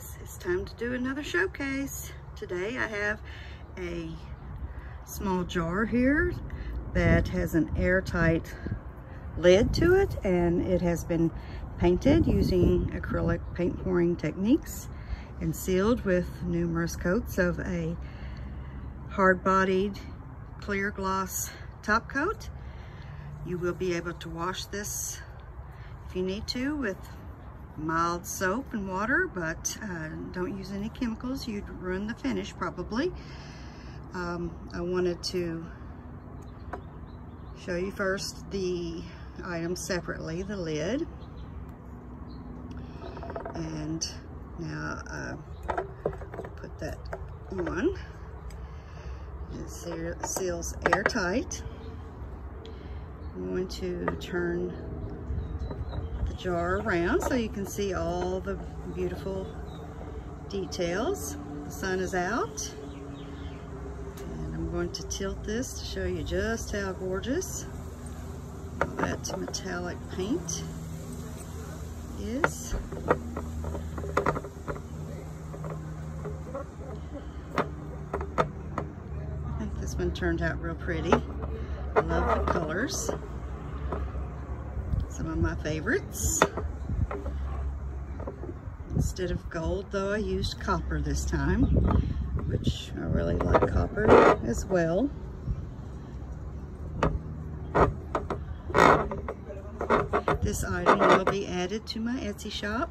guys, it's time to do another showcase. Today I have a small jar here that has an airtight lid to it, and it has been painted using acrylic paint pouring techniques and sealed with numerous coats of a hard-bodied clear gloss top coat. You will be able to wash this if you need to with mild soap and water, but don't use any chemicals. You'd ruin the finish probably. I wanted to show you first the items separately, the lid. And now put that on. It seals airtight. I'm going to turn the jar around so you can see all the beautiful details. The sun is out. And I'm going to tilt this to show you just how gorgeous that metallic paint is. I think this one turned out real pretty. I love the colors. Some of my favorites. Instead of gold though, I used copper this time, which I really like copper as well. This item will be added to my Etsy shop.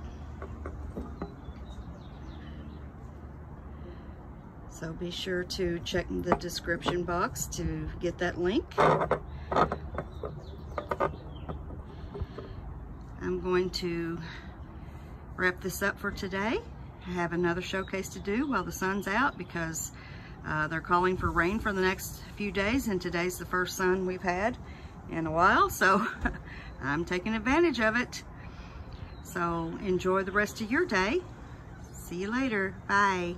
So be sure to check the description box to get that link. I'm going to wrap this up for today. I have another showcase to do while the sun's out because they're calling for rain for the next few days, and today's the first sun we've had in a while, so I'm taking advantage of it. So enjoy the rest of your day. See you later. Bye.